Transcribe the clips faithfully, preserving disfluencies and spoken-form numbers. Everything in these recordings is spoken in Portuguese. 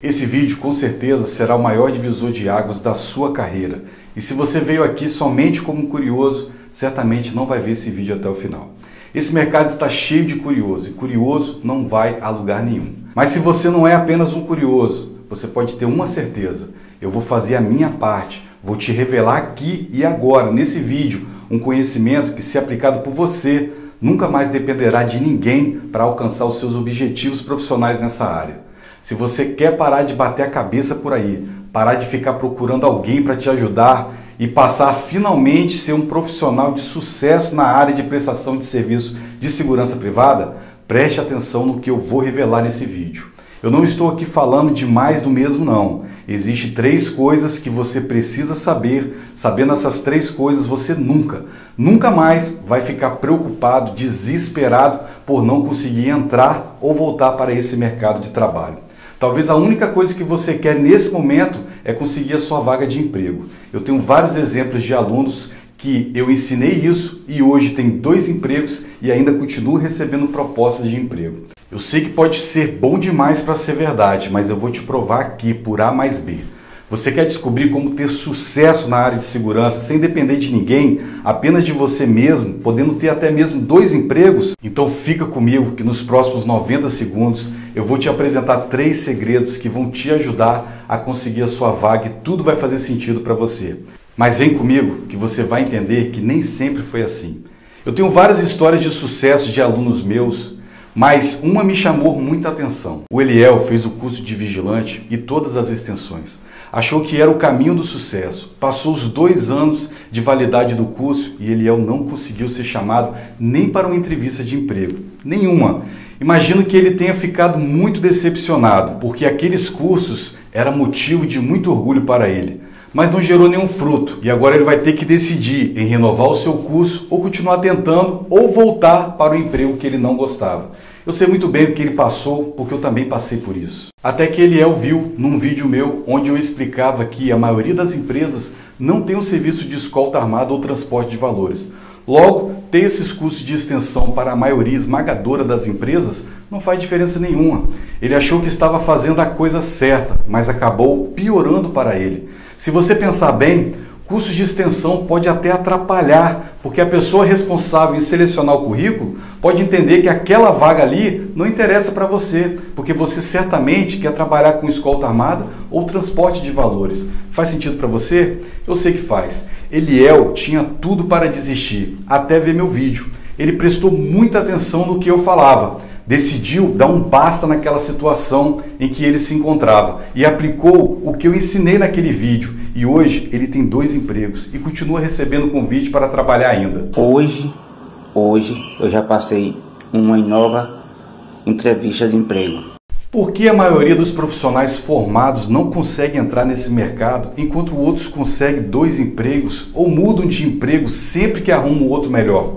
Esse vídeo com certeza será o maior divisor de águas da sua carreira. E se você veio aqui somente como curioso, certamente não vai ver esse vídeo até o final. Esse mercado está cheio de curioso e curioso não vai a lugar nenhum. Mas se você não é apenas um curioso, você pode ter uma certeza. Eu vou fazer a minha parte, vou te revelar aqui e agora, nesse vídeo, um conhecimento que, se aplicado por você, nunca mais dependerá de ninguém para alcançar os seus objetivos profissionais nessa área. Se você quer parar de bater a cabeça por aí, parar de ficar procurando alguém para te ajudar e passar a finalmente ser um profissional de sucesso na área de prestação de serviço de segurança privada, preste atenção no que eu vou revelar nesse vídeo. Eu não estou aqui falando de mais do mesmo, não. Existem três coisas que você precisa saber. Sabendo essas três coisas, você nunca, nunca mais vai ficar preocupado, desesperado por não conseguir entrar ou voltar para esse mercado de trabalho. Talvez a única coisa que você quer nesse momento é conseguir a sua vaga de emprego. Eu tenho vários exemplos de alunos que eu ensinei isso e hoje tem dois empregos e ainda continuo recebendo propostas de emprego. Eu sei que pode ser bom demais para ser verdade, mas eu vou te provar aqui por A mais B. Você quer descobrir como ter sucesso na área de segurança sem depender de ninguém, apenas de você mesmo, podendo ter até mesmo dois empregos? Então fica comigo que nos próximos noventa segundos eu vou te apresentar três segredos que vão te ajudar a conseguir a sua vaga e tudo vai fazer sentido para você. Mas vem comigo que você vai entender que nem sempre foi assim. Eu tenho várias histórias de sucesso de alunos meus, mas uma me chamou muita atenção. O Eliel fez o curso de vigilante e todas as extensões. Achou que era o caminho do sucesso. Passou os dois anos de validade do curso e Eliel não conseguiu ser chamado nem para uma entrevista de emprego. Nenhuma. Imagino que ele tenha ficado muito decepcionado, porque aqueles cursos eram motivo de muito orgulho para ele. Mas não gerou nenhum fruto e agora ele vai ter que decidir em renovar o seu curso ou continuar tentando ou voltar para o emprego que ele não gostava. Eu sei muito bem o que ele passou, porque eu também passei por isso. Até que Eliel viu num vídeo meu onde eu explicava que a maioria das empresas não tem um serviço de escolta armada ou transporte de valores. Logo, ter esses cursos de extensão para a maioria esmagadora das empresas não faz diferença nenhuma. Ele achou que estava fazendo a coisa certa, mas acabou piorando para ele. Se você pensar bem, cursos de extensão pode até atrapalhar, porque a pessoa responsável em selecionar o currículo pode entender que aquela vaga ali não interessa para você, porque você certamente quer trabalhar com escolta armada ou transporte de valores. Faz sentido para você? Eu sei que faz. Eliel tinha tudo para desistir, até ver meu vídeo. Ele prestou muita atenção no que eu falava, decidiu dar um basta naquela situação em que ele se encontrava e aplicou o que eu ensinei naquele vídeo. E hoje ele tem dois empregos e continua recebendo convite para trabalhar ainda. Hoje, hoje eu já passei uma nova entrevista de emprego. Por que a maioria dos profissionais formados não consegue entrar nesse mercado, enquanto outros conseguem dois empregos ou mudam de emprego sempre que arrumam outro melhor?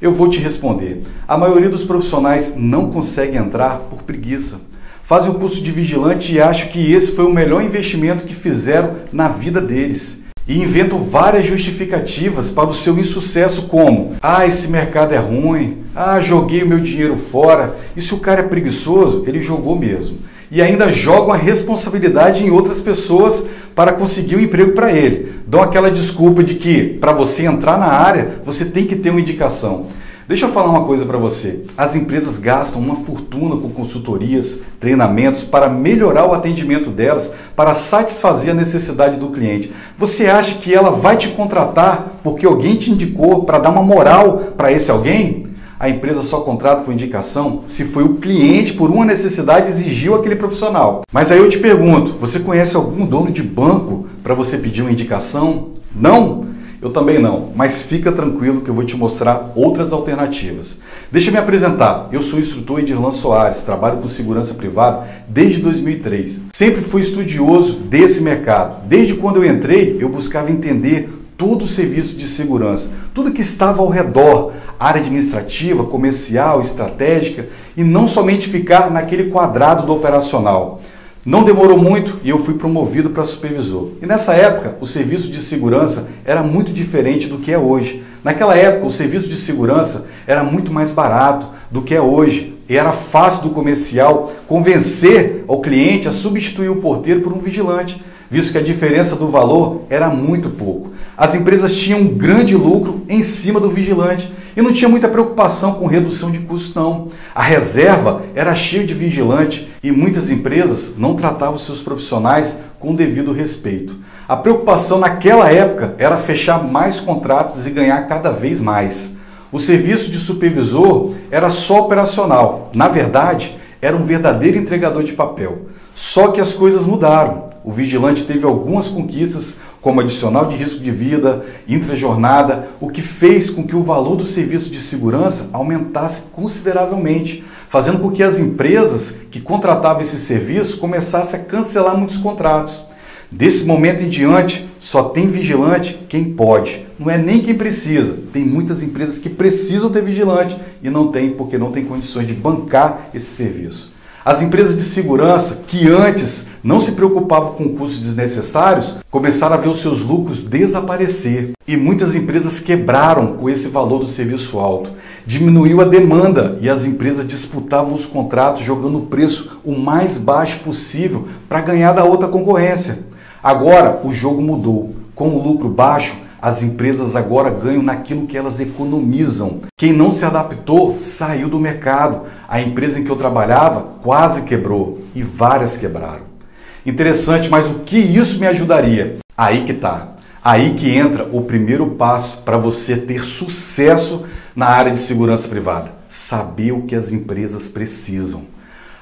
Eu vou te responder. A maioria dos profissionais não consegue entrar por preguiça. Fazem o curso de vigilante e acham que esse foi o melhor investimento que fizeram na vida deles. E inventam várias justificativas para o seu insucesso, como: ah, esse mercado é ruim, ah, joguei o meu dinheiro fora. E se o cara é preguiçoso, ele jogou mesmo. E ainda jogam a responsabilidade em outras pessoas para conseguir um emprego para ele. Dão aquela desculpa de que, para você entrar na área, você tem que ter uma indicação. Deixa eu falar uma coisa para você. As empresas gastam uma fortuna com consultorias, treinamentos para melhorar o atendimento delas, para satisfazer a necessidade do cliente. Você acha que ela vai te contratar porque alguém te indicou, para dar uma moral para esse alguém? A empresa só contrata por indicação se foi o cliente, por uma necessidade, exigiu aquele profissional. Mas aí eu te pergunto, você conhece algum dono de banco para você pedir uma indicação? Não? Eu também não, mas fica tranquilo que eu vou te mostrar outras alternativas. Deixa eu me apresentar. Eu sou o instrutor Edirlan Soares, trabalho com segurança privada desde dois mil e três. Sempre fui estudioso desse mercado. Desde quando eu entrei, eu buscava entender todo o serviço de segurança, tudo que estava ao redor, área administrativa, comercial, estratégica, e não somente ficar naquele quadrado do operacional. Não demorou muito e eu fui promovido para supervisor. E nessa época, o serviço de segurança era muito diferente do que é hoje. Naquela época, o serviço de segurança era muito mais barato do que é hoje. E era fácil do comercial convencer ao cliente a substituir o porteiro por um vigilante, visto que a diferença do valor era muito pouco. As empresas tinham um grande lucro em cima do vigilante e não tinha muita preocupação com redução de custo não. A reserva era cheia de vigilante e muitas empresas não tratavam seus profissionais com o devido respeito. A preocupação naquela época era fechar mais contratos e ganhar cada vez mais. O serviço de supervisor era só operacional, na verdade, era um verdadeiro entregador de papel. Só que as coisas mudaram. O vigilante teve algumas conquistas, como adicional de risco de vida, intrajornada, o que fez com que o valor do serviço de segurança aumentasse consideravelmente, fazendo com que as empresas que contratavam esse serviço começassem a cancelar muitos contratos. Desse momento em diante, só tem vigilante quem pode, não é nem quem precisa. Tem muitas empresas que precisam ter vigilante e não tem porque não tem condições de bancar esse serviço. As empresas de segurança que antes não se preocupavam com custos desnecessários, começaram a ver os seus lucros desaparecer. E muitas empresas quebraram com esse valor do serviço alto. Diminuiu a demanda e as empresas disputavam os contratos jogando o preço o mais baixo possível para ganhar da outra concorrência. Agora o jogo mudou. Com o lucro baixo, as empresas agora ganham naquilo que elas economizam. Quem não se adaptou saiu do mercado. A empresa em que eu trabalhava quase quebrou e várias quebraram. Interessante, mas o que isso me ajudaria? Aí que tá. Aí que entra o primeiro passo para você ter sucesso na área de segurança privada. Saber o que as empresas precisam.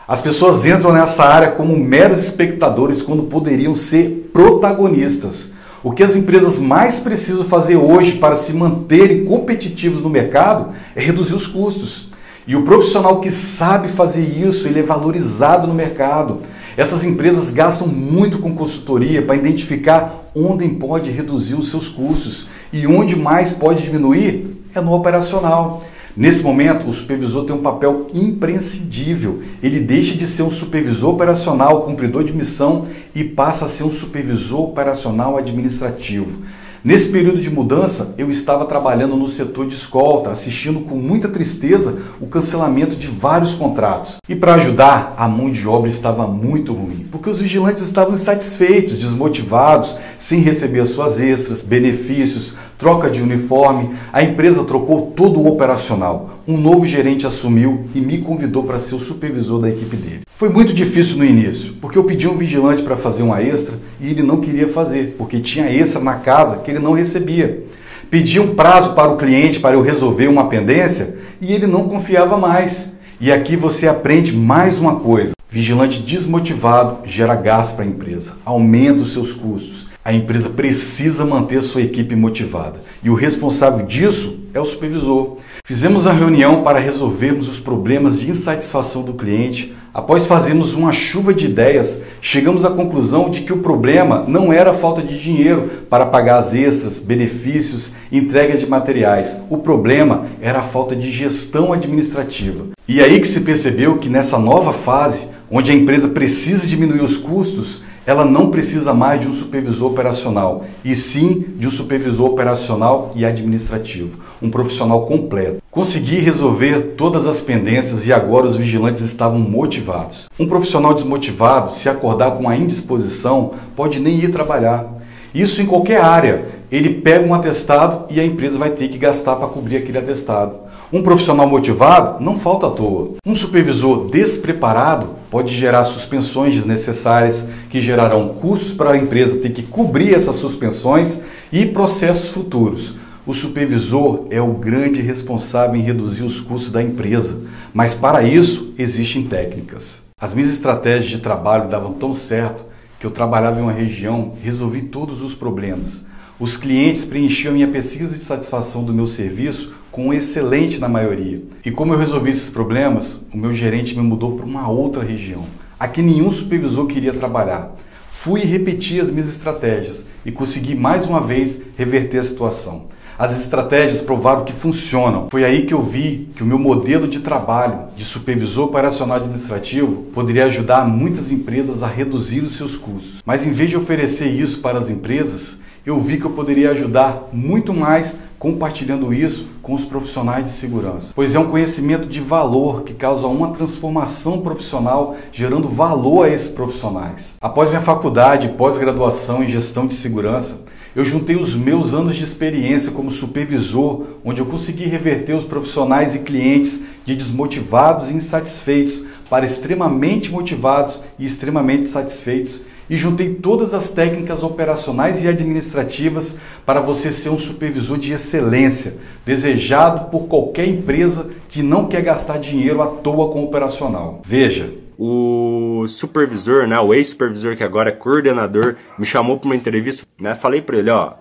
As pessoas entram nessa área como meros espectadores quando poderiam ser protagonistas. O que as empresas mais precisam fazer hoje para se manterem competitivos no mercado é reduzir os custos. E o profissional que sabe fazer isso, ele é valorizado no mercado. Essas empresas gastam muito com consultoria para identificar onde pode reduzir os seus custos e onde mais pode diminuir é no operacional. Nesse momento, o supervisor tem um papel imprescindível. Ele deixa de ser um supervisor operacional, cumpridor de missão, e passa a ser um supervisor operacional administrativo. Nesse período de mudança, eu estava trabalhando no setor de escolta, assistindo com muita tristeza o cancelamento de vários contratos. E para ajudar, a mão de obra estava muito ruim, porque os vigilantes estavam insatisfeitos, desmotivados, sem receber as suas extras, benefícios, troca de uniforme. A empresa trocou todo o operacional. Um novo gerente assumiu e me convidou para ser o supervisor da equipe dele. Foi muito difícil no início, porque eu pedi um vigilante para fazer uma extra e ele não queria fazer, porque tinha extra na casa que ele não recebia. Pedi um prazo para o cliente para eu resolver uma pendência e ele não confiava mais. E aqui você aprende mais uma coisa. Vigilante desmotivado gera gasto para a empresa, aumenta os seus custos. A empresa precisa manter sua equipe motivada e o responsável disso é o supervisor. Fizemos a reunião para resolvermos os problemas de insatisfação do cliente. Após fazermos uma chuva de ideias, chegamos à conclusão de que o problema não era a falta de dinheiro para pagar as extras, benefícios, entregas de materiais. O problema era a falta de gestão administrativa. E aí que se percebeu que nessa nova fase, onde a empresa precisa diminuir os custos, ela não precisa mais de um supervisor operacional, e sim de um supervisor operacional e administrativo, um profissional completo. Consegui resolver todas as pendências e agora os vigilantes estavam motivados. Um profissional desmotivado, se acordar com a indisposição, pode nem ir trabalhar. Isso em qualquer área. Ele pega um atestado e a empresa vai ter que gastar para cobrir aquele atestado. Um profissional motivado não falta à toa. Um supervisor despreparado pode gerar suspensões desnecessárias, que gerarão custos para a empresa ter que cobrir essas suspensões e processos futuros. O supervisor é o grande responsável em reduzir os custos da empresa, mas para isso existem técnicas. As minhas estratégias de trabalho davam tão certo que eu trabalhava em uma região, resolvi todos os problemas. Os clientes preenchiam a minha pesquisa de satisfação do meu serviço com um excelente na maioria. E como eu resolvi esses problemas, o meu gerente me mudou para uma outra região, a que nenhum supervisor queria trabalhar. Fui e repeti as minhas estratégias e consegui mais uma vez reverter a situação. As estratégias provaram que funcionam. Foi aí que eu vi que o meu modelo de trabalho de supervisor operacional administrativo poderia ajudar muitas empresas a reduzir os seus custos. Mas em vez de oferecer isso para as empresas, eu vi que eu poderia ajudar muito mais compartilhando isso com os profissionais de segurança, pois é um conhecimento de valor que causa uma transformação profissional, gerando valor a esses profissionais. Após minha faculdade, pós-graduação em gestão de segurança, eu juntei os meus anos de experiência como supervisor, onde eu consegui reverter os profissionais e clientes de desmotivados e insatisfeitos para extremamente motivados e extremamente satisfeitos, e juntei todas as técnicas operacionais e administrativas para você ser um supervisor de excelência, desejado por qualquer empresa que não quer gastar dinheiro à toa com o operacional. Veja, o supervisor, né, o ex-supervisor que agora é coordenador, me chamou para uma entrevista, né, falei para ele, ó,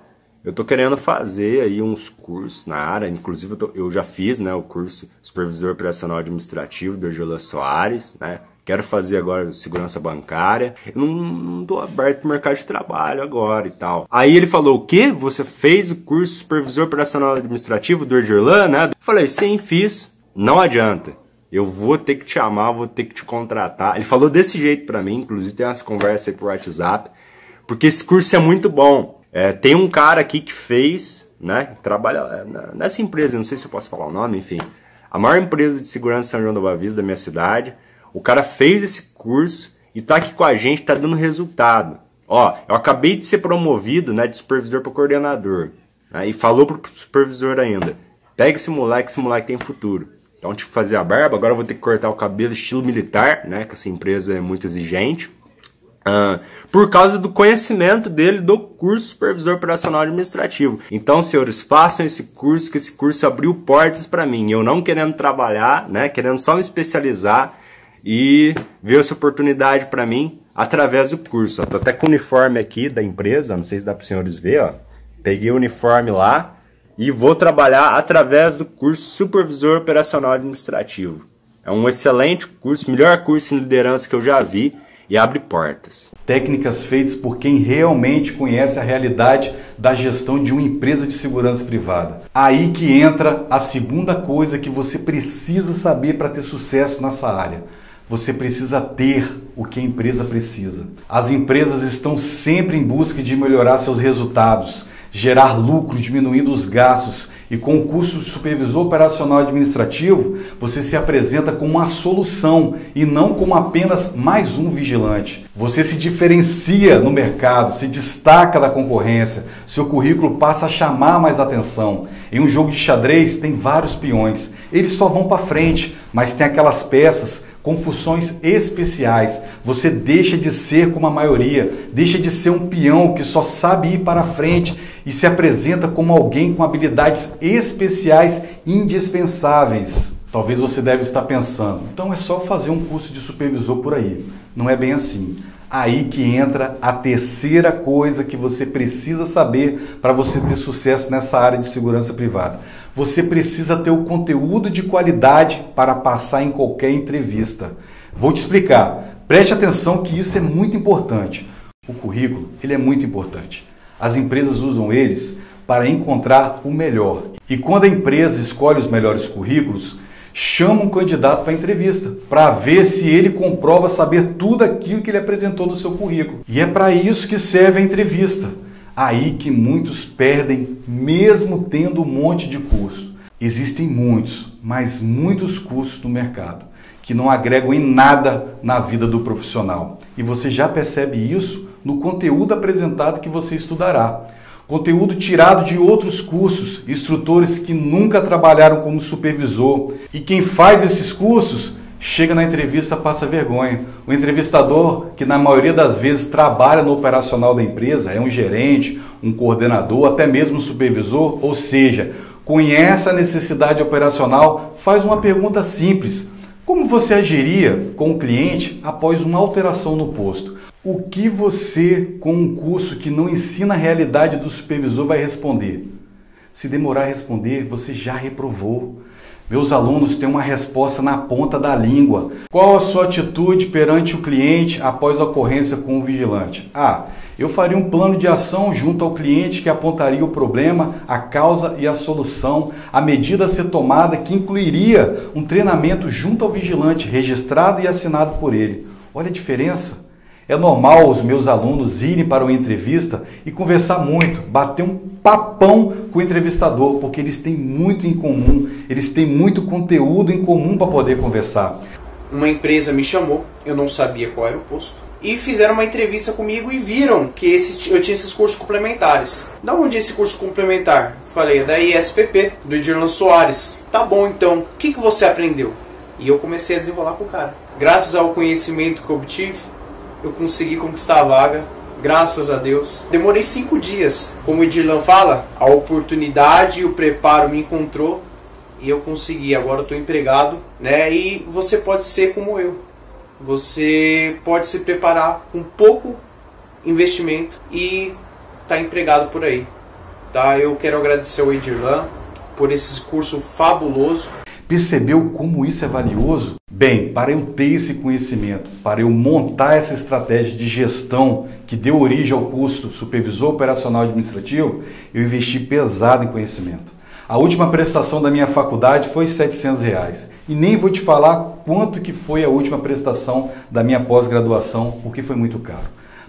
eu tô querendo fazer aí uns cursos na área, inclusive eu, tô, eu já fiz, né, o curso Supervisor Operacional Administrativo do Argila Soares, né, quero fazer agora segurança bancária, eu não, não tô aberto pro mercado de trabalho agora e tal. Aí ele falou, o quê? Você fez o curso Supervisor Operacional Administrativo do Erdirlan, né? Falei, sim, fiz. Não adianta, eu vou ter que te chamar, vou ter que te contratar. Ele falou desse jeito pra mim, inclusive tem umas conversas aí por WhatsApp, porque esse curso é muito bom. É, tem um cara aqui que fez, né, trabalha nessa empresa, não sei se eu posso falar o nome, enfim, a maior empresa de segurança de São João da Boa Vista, da minha cidade. O cara fez esse curso e tá aqui com a gente, tá dando resultado. Ó, eu acabei de ser promovido, né, de supervisor para coordenador, né, e falou pro supervisor ainda, pega esse moleque, esse moleque tem futuro. Então tive que fazer a barba, agora eu vou ter que cortar o cabelo estilo militar, né, que essa empresa é muito exigente, uh, por causa do conhecimento dele do curso Supervisor Operacional Administrativo. Então, senhores, façam esse curso, que esse curso abriu portas para mim. Eu não querendo trabalhar, né, querendo só me especializar, e veio essa oportunidade para mim através do curso. Estou até com o uniforme aqui da empresa, não sei se dá para os senhores ver, ó. Peguei o uniforme lá e vou trabalhar através do curso Supervisor Operacional Administrativo. É um excelente curso, melhor curso em liderança que eu já vi, e abre portas. Técnicas feitas por quem realmente conhece a realidade da gestão de uma empresa de segurança privada. Aí que entra a segunda coisa que você precisa saber para ter sucesso nessa área. Você precisa ter o que a empresa precisa. As empresas estão sempre em busca de melhorar seus resultados, gerar lucro diminuindo os gastos, e com o curso de Supervisor Operacional Administrativo, você se apresenta como uma solução e não como apenas mais um vigilante. Você se diferencia no mercado, se destaca da concorrência, seu currículo passa a chamar mais atenção. Em um jogo de xadrez tem vários peões, eles só vão para frente, mas tem aquelas peças com funções especiais. Você deixa de ser como a maioria, deixa de ser um peão que só sabe ir para frente e se apresenta como alguém com habilidades especiais indispensáveis. Talvez você deve estar pensando, então é só fazer um curso de supervisor por aí. Não é bem assim. Aí que entra a terceira coisa que você precisa saber para você ter sucesso nessa área de segurança privada. Você precisa ter o conteúdo de qualidade para passar em qualquer entrevista. Vou te explicar. Preste atenção que isso é muito importante. O currículo, ele é muito importante. As empresas usam eles para encontrar o melhor. E quando a empresa escolhe os melhores currículos, chama um candidato para a entrevista, para ver se ele comprova saber tudo aquilo que ele apresentou no seu currículo. E é para isso que serve a entrevista. Aí que muitos perdem, mesmo tendo um monte de curso. Existem muitos, mas muitos cursos no mercado, que não agregam em nada na vida do profissional. E você já percebe isso no conteúdo apresentado que você estudará. Conteúdo tirado de outros cursos, instrutores que nunca trabalharam como supervisor. E quem faz esses cursos, chega na entrevista, passa vergonha. O entrevistador, que na maioria das vezes trabalha no operacional da empresa, é um gerente, um coordenador, até mesmo um supervisor, ou seja, conhece a necessidade operacional, faz uma pergunta simples. Como você agiria com o cliente após uma alteração no posto? O que você, com um curso que não ensina a realidade do supervisor, vai responder? Se demorar a responder, você já reprovou. Meus alunos têm uma resposta na ponta da língua. Qual a sua atitude perante o cliente após a ocorrência com o vigilante? Ah, eu faria um plano de ação junto ao cliente que apontaria o problema, a causa e a solução, a medida a ser tomada, que incluiria um treinamento junto ao vigilante, registrado e assinado por ele. Olha a diferença! É normal os meus alunos irem para uma entrevista e conversar muito, bater um papão com o entrevistador, porque eles têm muito em comum, eles têm muito conteúdo em comum para poder conversar. Uma empresa me chamou, eu não sabia qual era o posto, e fizeram uma entrevista comigo e viram que esse, eu tinha esses cursos complementares. Da onde é esse curso complementar? Falei, da I S P P, do Edirlan Soares. Tá bom, então, o que, que você aprendeu? E eu comecei a desenrolar com o cara. Graças ao conhecimento que eu obtive, eu consegui conquistar a vaga, graças a Deus. Demorei cinco dias. Como o Edirlan fala, a oportunidade e o preparo me encontrou e eu consegui. Agora eu estou empregado, né? E você pode ser como eu. Você pode se preparar com pouco investimento e tá empregado por aí. Tá? Eu quero agradecer ao Edirlan por esse curso fabuloso. Percebeu como isso é valioso? Bem, para eu ter esse conhecimento, para eu montar essa estratégia de gestão que deu origem ao curso Supervisor Operacional Administrativo, eu investi pesado em conhecimento. A última prestação da minha faculdade foi setecentos reais. E nem vou te falar quanto que foi a última prestação da minha pós-graduação, porque foi muito caro.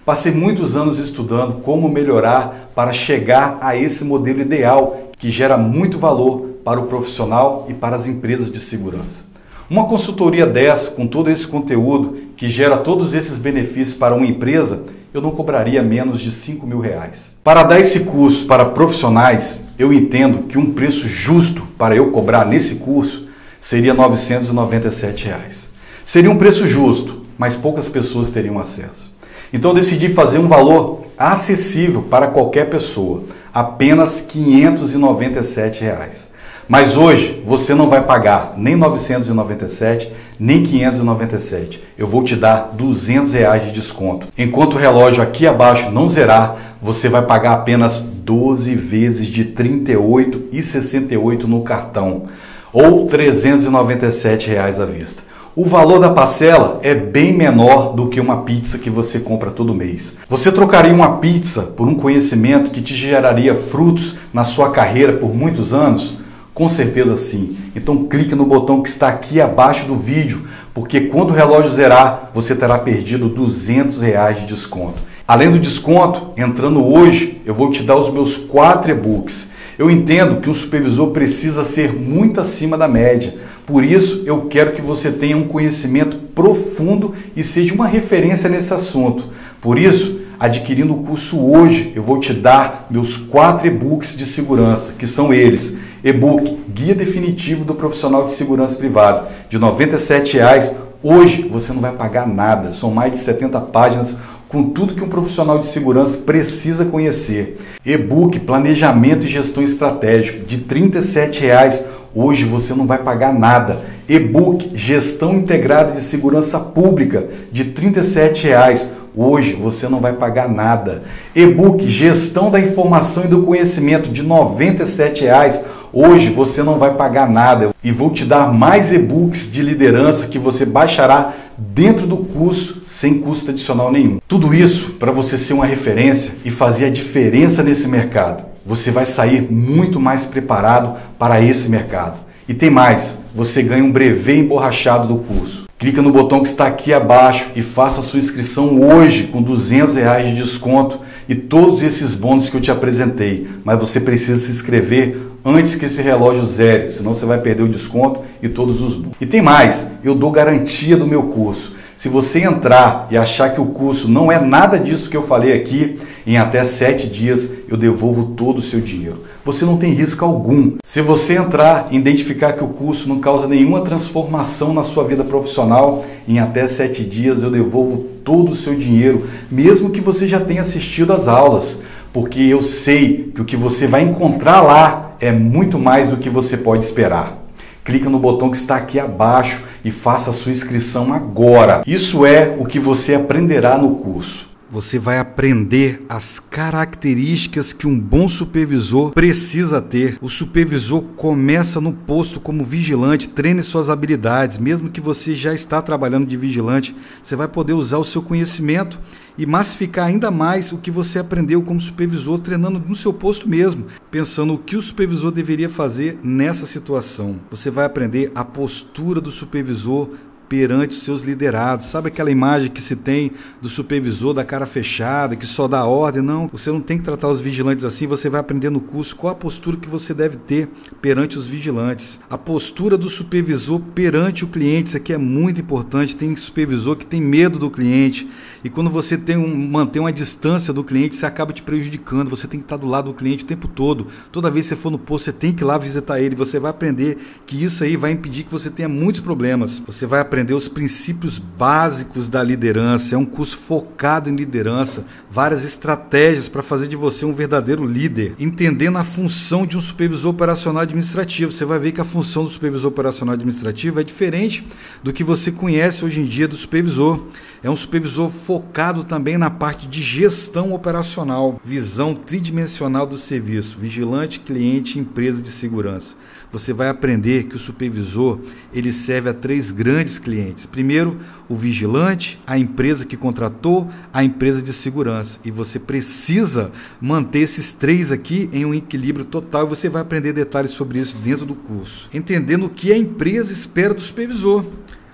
Passei muitos anos estudando como melhorar para chegar a esse modelo ideal que gera muito valor para o profissional e para as empresas de segurança. Uma consultoria dessa, com todo esse conteúdo, que gera todos esses benefícios para uma empresa, eu não cobraria menos de cinco mil reais. Para dar esse curso para profissionais, eu entendo que um preço justo para eu cobrar nesse curso seria novecentos e noventa e sete reais. Seria um preço justo, mas poucas pessoas teriam acesso. Então eu decidi fazer um valor acessível para qualquer pessoa, apenas quinhentos e noventa e sete reais. Mas hoje você não vai pagar nem novecentos e noventa e sete, nem quinhentos e noventa e sete. Eu vou te dar duzentos reais de desconto. Enquanto o relógio aqui abaixo não zerar, você vai pagar apenas doze vezes de trinta e oito e sessenta e oito no cartão, ou trezentos e noventa e sete reais à vista. O valor da parcela é bem menor do que uma pizza que você compra todo mês. Você trocaria uma pizza por um conhecimento que te geraria frutos na sua carreira por muitos anos? Com certeza sim. Então clique no botão que está aqui abaixo do vídeo, porque quando o relógio zerar, você terá perdido duzentos reais de desconto. Além do desconto, entrando hoje, eu vou te dar os meus quatro e-books. Eu entendo que um supervisor precisa ser muito acima da média. Por isso, eu quero que você tenha um conhecimento profundo e seja uma referência nesse assunto. Por isso, adquirindo o curso hoje, eu vou te dar meus quatro e-books de segurança, que são eles. E-book Guia Definitivo do Profissional de Segurança Privada, de noventa e sete reais. Hoje, você não vai pagar nada. São mais de setenta páginas. Com tudo que um profissional de segurança precisa conhecer. E-book Planejamento e Gestão Estratégica, de trinta e sete reais. Hoje você não vai pagar nada. E-book Gestão Integrada de Segurança Pública, de trinta e sete reais. Hoje você não vai pagar nada. E-book Gestão da Informação e do Conhecimento, de noventa e sete reais. Hoje você não vai pagar nada. E vou te dar mais e-books de liderança que você baixará dentro do curso, sem custo adicional nenhum. Tudo isso para você ser uma referência e fazer a diferença nesse mercado. Você vai sair muito mais preparado para esse mercado. E tem mais, você ganha um brevê emborrachado do curso. Clica no botão que está aqui abaixo e faça a sua inscrição hoje com duzentos reais de desconto e todos esses bônus que eu te apresentei. Mas você precisa se inscrever antes que esse relógio zere, senão você vai perder o desconto e todos os bônus. E tem mais, eu dou garantia do meu curso. Se você entrar e achar que o curso não é nada disso que eu falei aqui, em até sete dias eu devolvo todo o seu dinheiro. Você não tem risco algum. Se você entrar e identificar que o curso não causa nenhuma transformação na sua vida profissional, em até sete dias eu devolvo todo o seu dinheiro, mesmo que você já tenha assistido às aulas, porque eu sei que o que você vai encontrar lá é muito mais do que você pode esperar. Clica no botão que está aqui abaixo e faça a sua inscrição agora. Isso é o que você aprenderá no curso. Você vai aprender as características que um bom supervisor precisa ter. O supervisor começa no posto como vigilante, treine suas habilidades. Mesmo que você já está trabalhando de vigilante, você vai poder usar o seu conhecimento e massificar ainda mais o que você aprendeu como supervisor, treinando no seu posto mesmo, pensando o que o supervisor deveria fazer nessa situação. Você vai aprender a postura do supervisor, perante os seus liderados. Sabe aquela imagem que se tem do supervisor da cara fechada, que só dá ordem? Não, você não tem que tratar os vigilantes assim. Você vai aprender no curso qual a postura que você deve ter perante os vigilantes. A postura do supervisor perante o cliente, isso aqui é muito importante. Tem supervisor que tem medo do cliente, e quando você tem um, mantém uma distância do cliente, você acaba te prejudicando. Você tem que estar do lado do cliente o tempo todo. Toda vez que você for no posto, você tem que ir lá visitar ele. Você vai aprender que isso aí vai impedir que você tenha muitos problemas. Você vai aprender aprender os princípios básicos da liderança. É um curso focado em liderança, várias estratégias para fazer de você um verdadeiro líder, entendendo a função de um supervisor operacional administrativo. Você vai ver que a função do supervisor operacional administrativo é diferente do que você conhece hoje em dia do supervisor. É um supervisor focado também na parte de gestão operacional, visão tridimensional do serviço, vigilante, cliente, empresa de segurança. Você vai aprender que o supervisor, ele serve a três grandes clientes. Primeiro, o vigilante, a empresa que contratou, a empresa de segurança. E você precisa manter esses três aqui em um equilíbrio total. E você vai aprender detalhes sobre isso dentro do curso. Entendendo o que a empresa espera do supervisor.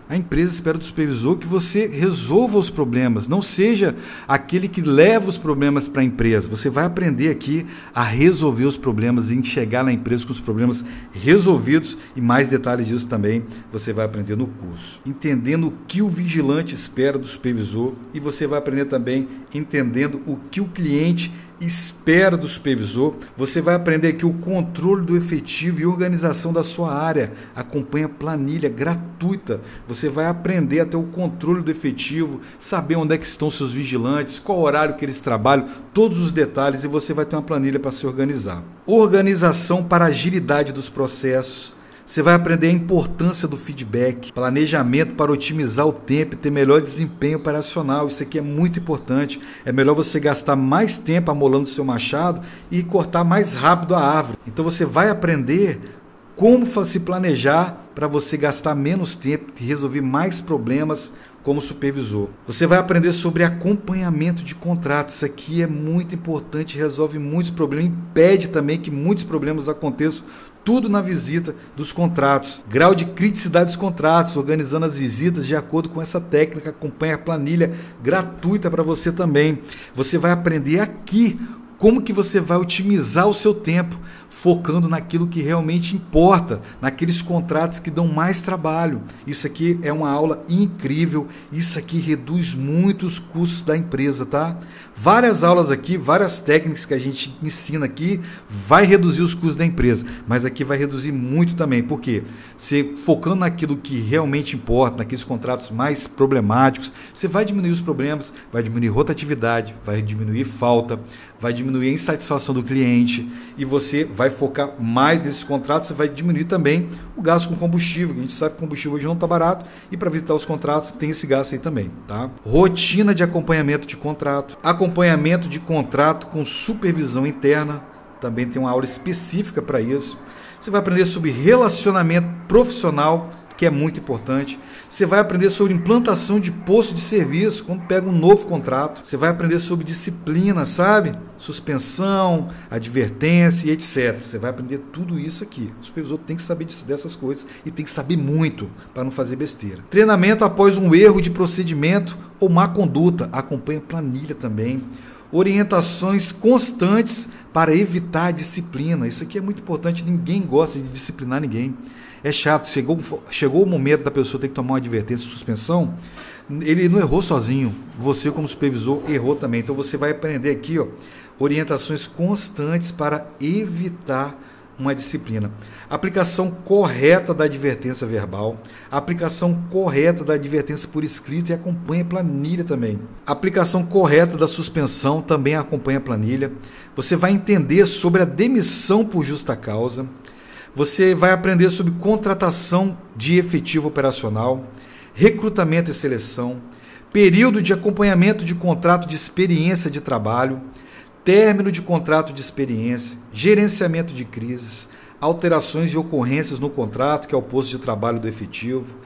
A empresa espera do supervisor que você resolva os problemas, não seja aquele que leva os problemas para a empresa. Você vai aprender aqui a resolver os problemas e chegar na empresa com os problemas resolvidos, e mais detalhes disso também você vai aprender no curso. Entendendo o que o vigilante espera do supervisor, e você vai aprender também entendendo o que o cliente espera do supervisor. Você vai aprender aqui o controle do efetivo e organização da sua área. Acompanha planilha gratuita. Você vai aprender até o controle do efetivo, saber onde é que estão seus vigilantes, qual horário que eles trabalham, todos os detalhes, e você vai ter uma planilha para se organizar. Organização para agilidade dos processos. Você vai aprender a importância do feedback, planejamento para otimizar o tempo e ter melhor desempenho operacional. Isso aqui é muito importante. É melhor você gastar mais tempo amolando o seu machado e cortar mais rápido a árvore. Então você vai aprender como se planejar para você gastar menos tempo e resolver mais problemas como supervisor. Você vai aprender sobre acompanhamento de contratos. Isso aqui é muito importante, resolve muitos problemas, impede também que muitos problemas aconteçam. Tudo na visita dos contratos. Grau de criticidade dos contratos, organizando as visitas de acordo com essa técnica. Acompanha a planilha gratuita para você também. Você vai aprender aqui como que você vai otimizar o seu tempo, focando naquilo que realmente importa, naqueles contratos que dão mais trabalho. Isso aqui é uma aula incrível, isso aqui reduz muito os custos da empresa, tá? Várias aulas aqui, várias técnicas que a gente ensina aqui, vai reduzir os custos da empresa, mas aqui vai reduzir muito também, porque você focando naquilo que realmente importa, naqueles contratos mais problemáticos, você vai diminuir os problemas, vai diminuir rotatividade, vai diminuir falta, vai diminuir a insatisfação do cliente, e você vai focar mais nesses contratos. Você vai diminuir também o gasto com combustível, a gente sabe que combustível hoje não está barato, e para visitar os contratos tem esse gasto aí também, tá? Rotina de acompanhamento de contrato, acompanhamento de contrato com supervisão interna, também tem uma aula específica para isso. Você vai aprender sobre relacionamento profissional, que é muito importante. Você vai aprender sobre implantação de posto de serviço, quando pega um novo contrato. Você vai aprender sobre disciplina, sabe? Suspensão, advertência e etcétera. Você vai aprender tudo isso aqui. O supervisor tem que saber dessas coisas, e tem que saber muito para não fazer besteira. Treinamento após um erro de procedimento ou má conduta. Acompanha planilha também. Orientações constantes para evitar a disciplina. Isso aqui é muito importante, ninguém gosta de disciplinar ninguém. É chato, chegou, chegou o momento da pessoa ter que tomar uma advertência, suspensão, ele não errou sozinho, você como supervisor errou também. Então você vai aprender aqui, ó, orientações constantes para evitar uma disciplina. Aplicação correta da advertência verbal, aplicação correta da advertência por escrito, e acompanha a planilha também. Aplicação correta da suspensão, também acompanha a planilha. Você vai entender sobre a demissão por justa causa. Você vai aprender sobre contratação de efetivo operacional, recrutamento e seleção, período de acompanhamento de contrato de experiência de trabalho, término de contrato de experiência, gerenciamento de crises, alterações e ocorrências no contrato, que é o posto de trabalho do efetivo,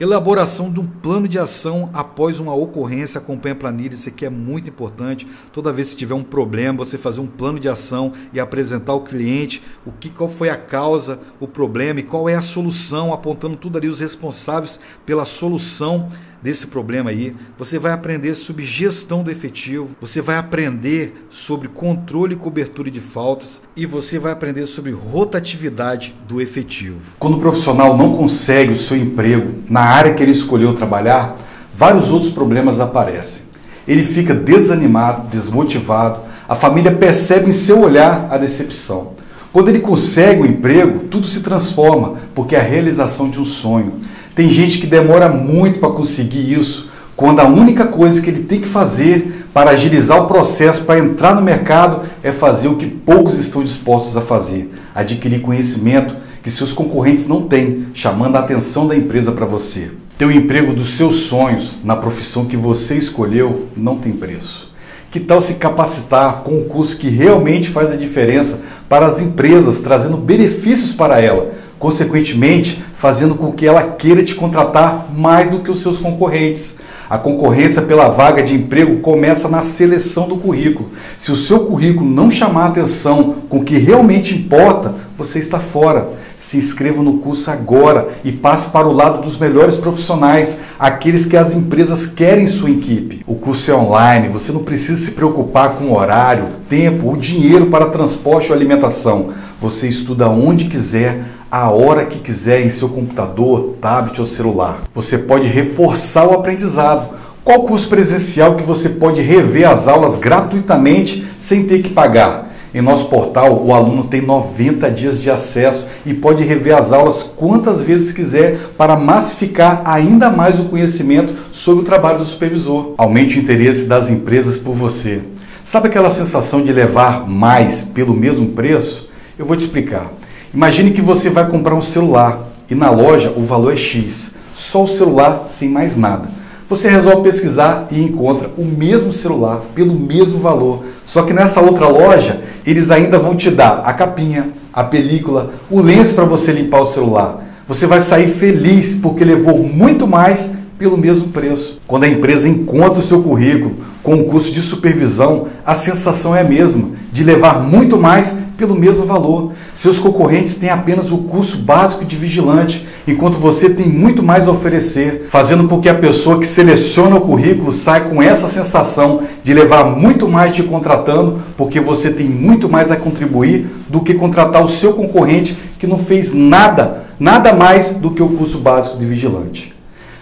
Elaboração de um plano de ação após uma ocorrência, acompanha a planilha, isso aqui é muito importante. Toda vez que tiver um problema, você fazer um plano de ação e apresentar ao cliente o que, qual foi a causa, o problema e qual é a solução, apontando tudo ali os responsáveis pela solução desse problema aí. Você vai aprender sobre gestão do efetivo, você vai aprender sobre controle e cobertura de faltas e você vai aprender sobre rotatividade do efetivo. Quando o profissional não consegue o seu emprego na área que ele escolheu trabalhar, vários outros problemas aparecem. Ele fica desanimado, desmotivado, a família percebe em seu olhar a decepção. Quando ele consegue o emprego, tudo se transforma, porque é a realização de um sonho. Tem gente que demora muito para conseguir isso, quando a única coisa que ele tem que fazer para agilizar o processo, para entrar no mercado, é fazer o que poucos estão dispostos a fazer, adquirir conhecimento que seus concorrentes não têm, chamando a atenção da empresa para você. Ter o emprego dos seus sonhos na profissão que você escolheu não tem preço. Que tal se capacitar com um curso que realmente faz a diferença para as empresas, trazendo benefícios para ela? Consequentemente, fazendo com que ela queira te contratar mais do que os seus concorrentes. A concorrência pela vaga de emprego começa na seleção do currículo. Se o seu currículo não chamar a atenção com o que realmente importa, você está fora. Se inscreva no curso agora e passe para o lado dos melhores profissionais, aqueles que as empresas querem em sua equipe. O curso é online, você não precisa se preocupar com o horário, tempo ou dinheiro para transporte ou alimentação. Você estuda onde quiser, a hora que quiser, em seu computador, tablet ou celular. Você pode reforçar o aprendizado. Qual curso presencial que você pode rever as aulas gratuitamente sem ter que pagar? Em nosso portal, o aluno tem noventa dias de acesso e pode rever as aulas quantas vezes quiser para massificar ainda mais o conhecimento sobre o trabalho do supervisor. Aumente o interesse das empresas por você. Sabe aquela sensação de levar mais pelo mesmo preço? Eu vou te explicar. Imagine que você vai comprar um celular e na loja o valor é X, só o celular sem mais nada. Você resolve pesquisar e encontra o mesmo celular pelo mesmo valor, só que nessa outra loja eles ainda vão te dar a capinha, a película, o lenço para você limpar o celular. Você vai sair feliz porque levou muito mais pelo mesmo preço. Quando a empresa encontra o seu currículo com um curso de supervisão, a sensação é a mesma, de levar muito mais pelo mesmo valor. Seus concorrentes têm apenas o curso básico de vigilante, enquanto você tem muito mais a oferecer, fazendo com que a pessoa que seleciona o currículo saia com essa sensação de levar muito mais te contratando, porque você tem muito mais a contribuir do que contratar o seu concorrente que não fez nada, nada mais do que o curso básico de vigilante.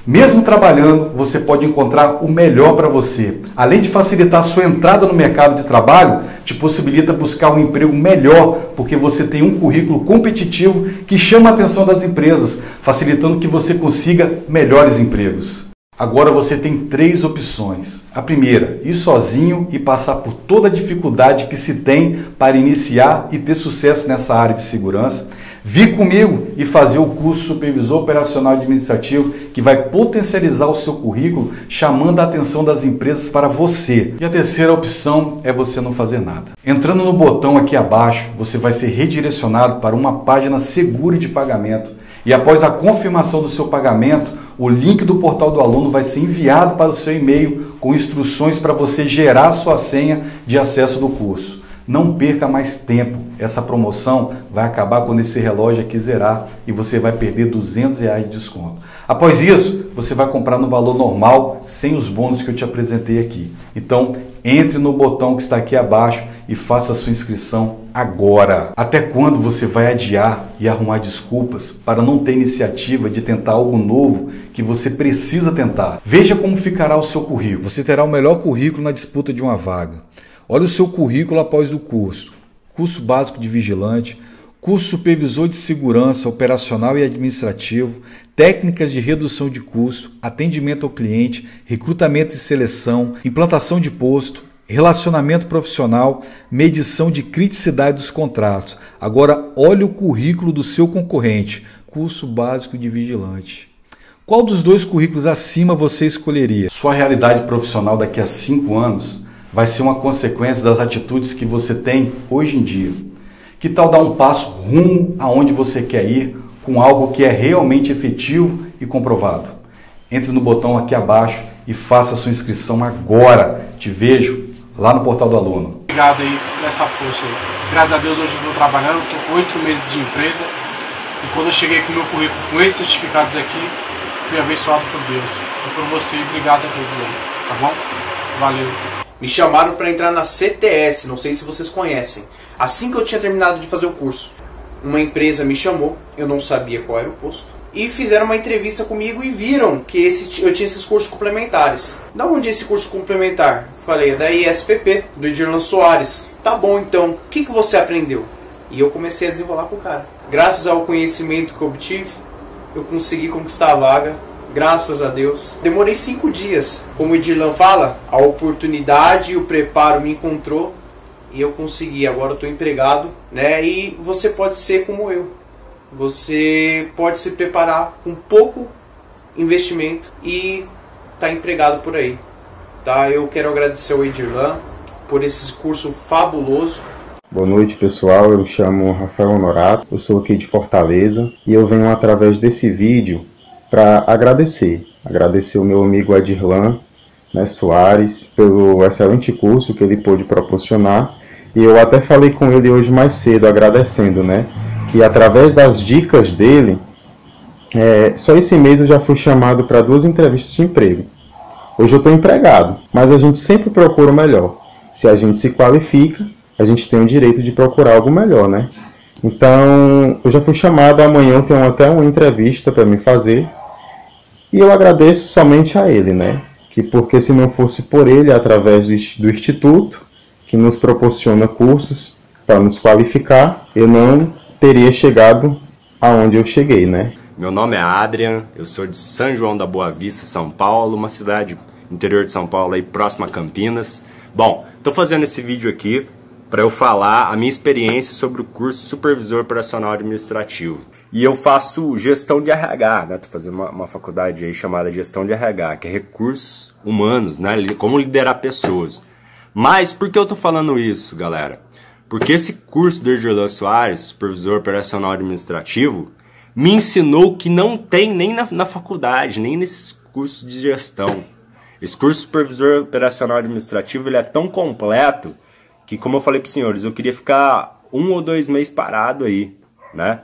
Mesmo trabalhando, você pode encontrar o melhor para você. Além de facilitar a sua entrada no mercado de trabalho, te possibilita buscar um emprego melhor, porque você tem um currículo competitivo que chama a atenção das empresas, facilitando que você consiga melhores empregos. Agora você tem três opções. A primeira, ir sozinho e passar por toda a dificuldade que se tem para iniciar e ter sucesso nessa área de segurança. Vir comigo e fazer o curso Supervisor Operacional Administrativo, que vai potencializar o seu currículo, chamando a atenção das empresas para você. E a terceira opção é você não fazer nada. Entrando no botão aqui abaixo, você vai ser redirecionado para uma página segura de pagamento. E após a confirmação do seu pagamento, o link do portal do aluno vai ser enviado para o seu e-mail com instruções para você gerar sua senha de acesso do curso. Não perca mais tempo. Essa promoção vai acabar quando esse relógio aqui zerar e você vai perder duzentos reais de desconto. Após isso, você vai comprar no valor normal, sem os bônus que eu te apresentei aqui. Então, entre no botão que está aqui abaixo e faça a sua inscrição agora. Até quando você vai adiar e arrumar desculpas para não ter iniciativa de tentar algo novo que você precisa tentar? Veja como ficará o seu currículo. Você terá o melhor currículo na disputa de uma vaga. Olha o seu currículo após o curso. Curso básico de vigilante, curso supervisor de segurança operacional e administrativo, técnicas de redução de custo, atendimento ao cliente, recrutamento e seleção, implantação de posto, relacionamento profissional, medição de criticidade dos contratos. Agora, olhe o currículo do seu concorrente, curso básico de vigilante. Qual dos dois currículos acima você escolheria? Sua realidade profissional daqui a cinco anos vai ser uma consequência das atitudes que você tem hoje em dia. Que tal dar um passo rumo aonde você quer ir com algo que é realmente efetivo e comprovado? entre no botão aqui abaixo e faça a sua inscrição agora. Te vejo lá no Portal do Aluno. Obrigado aí nessa força aí. Graças a Deus hoje eu estou trabalhando, estou com oito meses de empresa e quando eu cheguei com o meu currículo, com esses certificados aqui, fui abençoado por Deus. E por você, obrigado a todos aí, tá bom? Valeu. Me chamaram para entrar na C T S, não sei se vocês conhecem. Assim que eu tinha terminado de fazer o curso, uma empresa me chamou, eu não sabia qual era o posto, e fizeram uma entrevista comigo e viram que esse, eu tinha esses cursos complementares. Da onde é esse curso complementar? Falei, da I S P P, do Edirlan Soares. Tá bom, então, o que, que você aprendeu? E eu comecei a desenrolar com o cara. Graças ao conhecimento que eu obtive, eu consegui conquistar a vaga, graças a Deus. Demorei cinco dias. Como o Edirlan fala, a oportunidade e o preparo me encontrou e eu consegui. Agora eu tô empregado, né? E você pode ser como eu. Você pode se preparar com pouco investimento e tá empregado por aí, tá? Eu quero agradecer ao Edirlan por esse curso fabuloso. Boa noite, pessoal, eu me chamo Rafael Honorato, eu sou aqui de Fortaleza e eu venho através desse vídeo para agradecer, agradecer o meu amigo Edirlan, né, Soares, pelo excelente curso que ele pôde proporcionar. E eu até falei com ele hoje mais cedo, agradecendo, né, que através das dicas dele, é, só esse mês eu já fui chamado para duas entrevistas de emprego. Hoje eu estou empregado, mas a gente sempre procura o melhor. Se a gente se qualifica, a gente tem o direito de procurar algo melhor, né? Então, eu já fui chamado, amanhã eu tenho até uma entrevista para me fazer. E eu agradeço somente a ele, né? Que porque se não fosse por ele, através do Instituto, que nos proporciona cursos para nos qualificar, eu não teria chegado aonde eu cheguei, né? Meu nome é Adrian, eu sou de São João da Boa Vista, São Paulo, uma cidade interior de São Paulo, aí próxima a Campinas. Bom, estou fazendo esse vídeo aqui para eu falar a minha experiência sobre o curso Supervisor Operacional Administrativo. E eu faço gestão de R H, né? Tô fazendo uma, uma faculdade aí chamada Gestão de R H, que é Recursos Humanos, né? Como liderar pessoas. Mas por que eu tô falando isso, galera? Porque esse curso do Edirlan Soares, Supervisor Operacional Administrativo, me ensinou que não tem nem na, na faculdade, nem nesses cursos de gestão. Esse curso de Supervisor Operacional Administrativo, ele é tão completo que, como eu falei para os senhores, eu queria ficar um ou dois meses parado aí, né?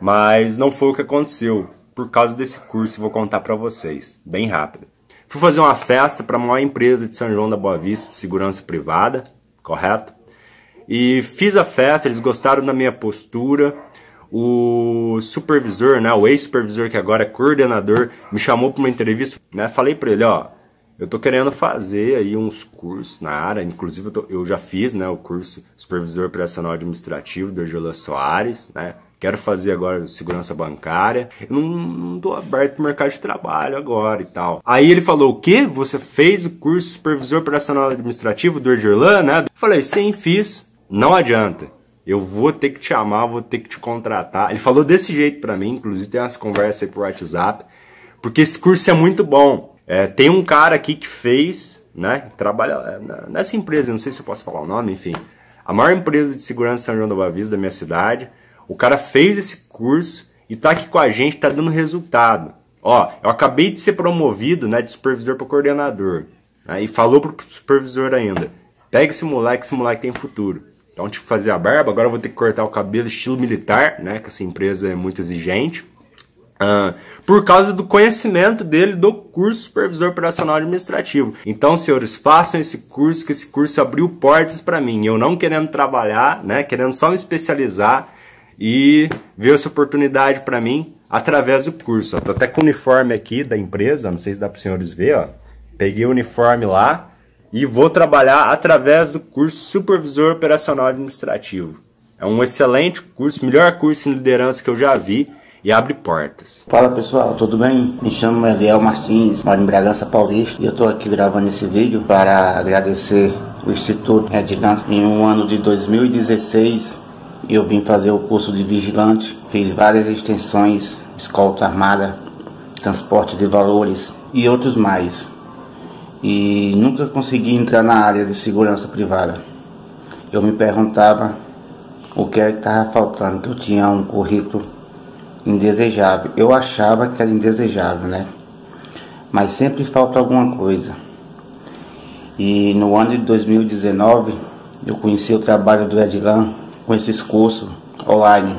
Mas não foi o que aconteceu. Por causa desse curso, eu vou contar para vocês, bem rápido. Fui fazer uma festa para a maior empresa de São João da Boa Vista, de segurança privada, correto? E fiz a festa, eles gostaram da minha postura. O supervisor, né, o ex-supervisor que agora é coordenador, me chamou para uma entrevista, né? Falei para ele, ó, eu tô querendo fazer aí uns cursos na área, inclusive eu, tô, eu já fiz, né, o curso Supervisor Operacional Administrativo do Edirlan Soares, né? Quero fazer agora segurança bancária, eu não, não tô aberto pro mercado de trabalho agora e tal. Aí ele falou, o quê? Você fez o curso Supervisor Operacional Administrativo do Edirlan, né? Falei, sim, fiz. Não adianta, eu vou ter que te chamar, vou ter que te contratar. Ele falou desse jeito pra mim, inclusive tem umas conversas aí por WhatsApp, porque esse curso é muito bom. É, tem um cara aqui que fez, né, trabalha nessa empresa, não sei se eu posso falar o nome, enfim, a maior empresa de segurança de São João da Boa Vista, da minha cidade. O cara fez esse curso e tá aqui com a gente, tá dando resultado. Ó, eu acabei de ser promovido, né, de supervisor para coordenador, né, e falou pro supervisor ainda, pega esse moleque, esse moleque tem futuro. Então tive que fazer a barba, agora eu vou ter que cortar o cabelo estilo militar, né, que essa empresa é muito exigente, uh, por causa do conhecimento dele do curso Supervisor Operacional Administrativo. Então, senhores, façam esse curso, que esse curso abriu portas para mim. Eu não querendo trabalhar, né, querendo só me especializar, e ver essa oportunidade para mim através do curso. Estou até com o uniforme aqui da empresa, não sei se dá para os senhores ver, ó. Peguei o uniforme lá e vou trabalhar através do curso Supervisor Operacional Administrativo. É um excelente curso, melhor curso em liderança que eu já vi e abre portas. Fala pessoal, tudo bem? Me chamo Eliel Martins, moro em Bragança Paulista e eu estou aqui gravando esse vídeo para agradecer o Instituto Edirlan. Em um ano de dois mil e dezesseis... eu vim fazer o curso de vigilante, fiz várias extensões, escolta armada, transporte de valores e outros mais. E nunca consegui entrar na área de segurança privada. Eu me perguntava o que era que estava faltando, que eu tinha um currículo indesejável. Eu achava que era indesejável, né? mas sempre falta alguma coisa. E no ano de dois mil e dezenove eu conheci o trabalho do Edilan com esses cursos online,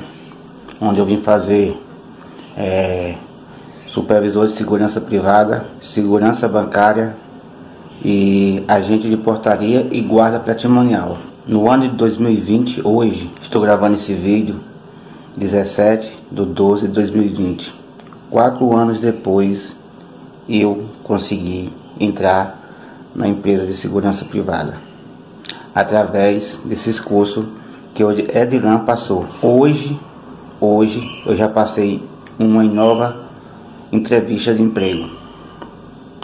onde eu vim fazer é, supervisor de segurança privada, segurança bancária e agente de portaria e guarda patrimonial. No ano de dois mil e vinte, hoje, estou gravando esse vídeo, dezessete de doze de dois mil e vinte. Quatro anos depois, eu consegui entrar na empresa de segurança privada, através desses cursos que hoje Edilan passou. Hoje, hoje, eu já passei uma nova entrevista de emprego,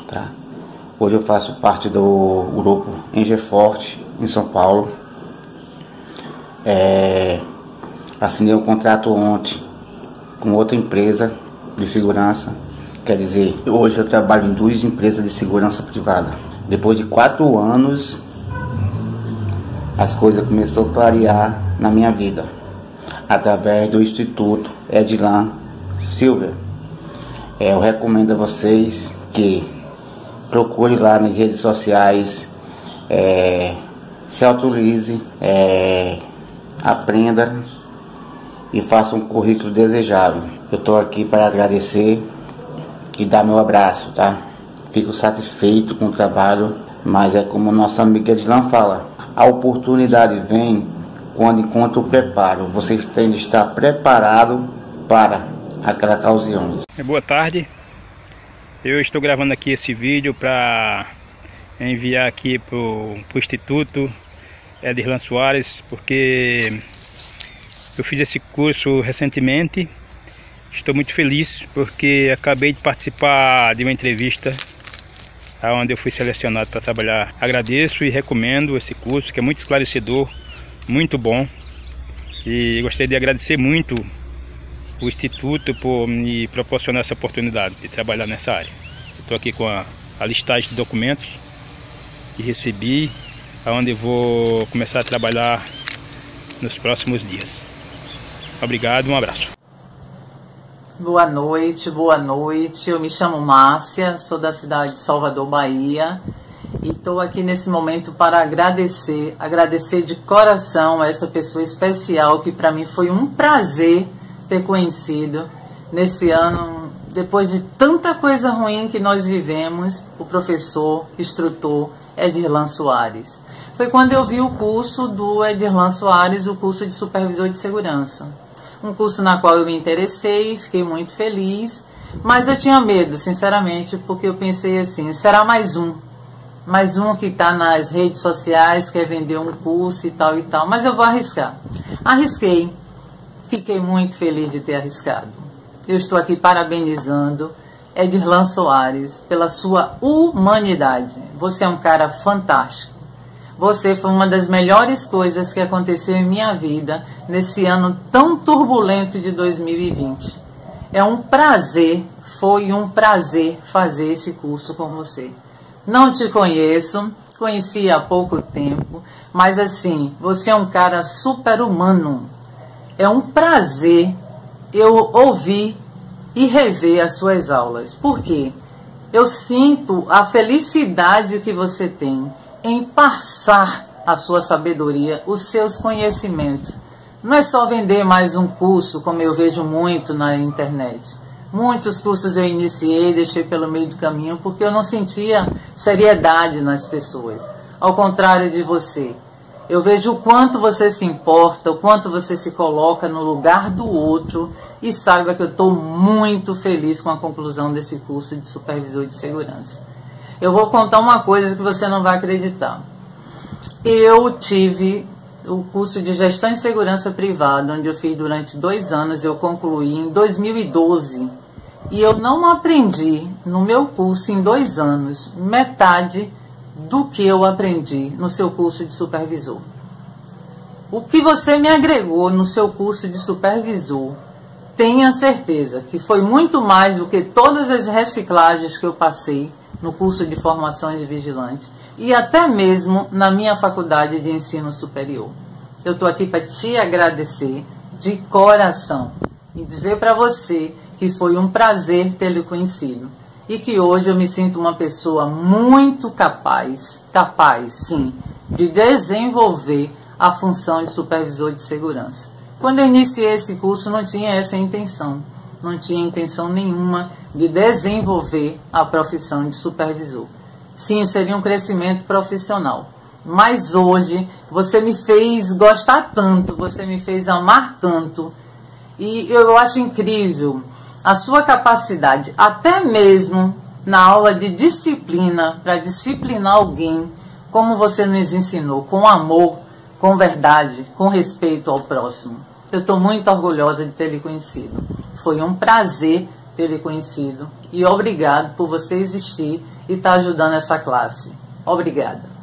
tá? Hoje eu faço parte do grupo Engeforte, em São Paulo. É, assinei um contrato ontem com outra empresa de segurança. Quer dizer, hoje eu trabalho em duas empresas de segurança privada. Depois de quatro anos, as coisas começaram a clarear na minha vida, através do Instituto Edilan Silver. É, eu recomendo a vocês que procure lá nas redes sociais, é, se autorize, é, aprenda e faça um currículo desejável. Eu estou aqui para agradecer e dar meu abraço, tá? Fico satisfeito com o trabalho, mas é como nossa amiga Edilan fala, a oportunidade vem quando encontra o preparo. Você tem de estar preparado para aquela ocasião. Boa tarde. Eu estou gravando aqui esse vídeo para enviar aqui para o Instituto Edilan Soares, porque eu fiz esse curso recentemente. Estou muito feliz porque acabei de participar de uma entrevista onde eu fui selecionado para trabalhar. Agradeço e recomendo esse curso, que é muito esclarecedor, muito bom. E gostaria de agradecer muito o Instituto por me proporcionar essa oportunidade de trabalhar nessa área. Estou aqui com a, a listagem de documentos que recebi, onde vou começar a trabalhar nos próximos dias. Obrigado, um abraço. Boa noite, boa noite. Eu me chamo Márcia, sou da cidade de Salvador, Bahia, e estou aqui nesse momento para agradecer, agradecer de coração a essa pessoa especial que para mim foi um prazer ter conhecido nesse ano, depois de tanta coisa ruim que nós vivemos, o professor, instrutor Edilan Soares. Foi quando eu vi o curso do Edilan Soares, o curso de supervisor de segurança. Um curso na qual eu me interessei, fiquei muito feliz, mas eu tinha medo, sinceramente, porque eu pensei assim, será mais um, mais um que está nas redes sociais, quer vender um curso e tal e tal, mas eu vou arriscar. Arrisquei. Fiquei muito feliz de ter arriscado. Eu estou aqui parabenizando Edilan Soares pela sua humanidade. Você é um cara fantástico. Você foi uma das melhores coisas que aconteceu em minha vida nesse ano tão turbulento de dois mil e vinte. É um prazer, foi um prazer fazer esse curso com você. Não te conheço, conheci há pouco tempo, mas assim, você é um cara super humano. É um prazer eu ouvir e rever as suas aulas, porque eu sinto a felicidade que você tem em passar a sua sabedoria, os seus conhecimentos. Não é só vender mais um curso, como eu vejo muito na internet. Muitos cursos eu iniciei, deixei pelo meio do caminho, porque eu não sentia seriedade nas pessoas, ao contrário de você. Eu vejo o quanto você se importa, o quanto você se coloca no lugar do outro, e saiba que eu estou muito feliz com a conclusão desse curso de supervisor de segurança. Eu vou contar uma coisa que você não vai acreditar. Eu tive o curso de gestão em segurança privada, onde eu fiz durante dois anos, eu concluí em dois mil e doze. E eu não aprendi no meu curso em dois anos, metade do que eu aprendi no seu curso de supervisor. O que você me agregou no seu curso de supervisor, tenha certeza que foi muito mais do que todas as reciclagens que eu passei no curso de formação de vigilante e até mesmo na minha faculdade de ensino superior. Eu estou aqui para te agradecer de coração e dizer para você que foi um prazer tê-lo conhecido. e que hoje eu me sinto uma pessoa muito capaz, capaz sim, de desenvolver a função de supervisor de segurança. Quando eu iniciei esse curso, não tinha essa intenção, não tinha intenção nenhuma de desenvolver a profissão de supervisor. Sim, seria um crescimento profissional. Mas hoje, você me fez gostar tanto, você me fez amar tanto. E eu acho incrível a sua capacidade, até mesmo na aula de disciplina, para disciplinar alguém, como você nos ensinou, com amor, com verdade, com respeito ao próximo. Eu estou muito orgulhosa de ter lhe conhecido. Foi um prazer ter lhe conhecido. E obrigado por você existir e estar ajudando essa classe. Obrigada.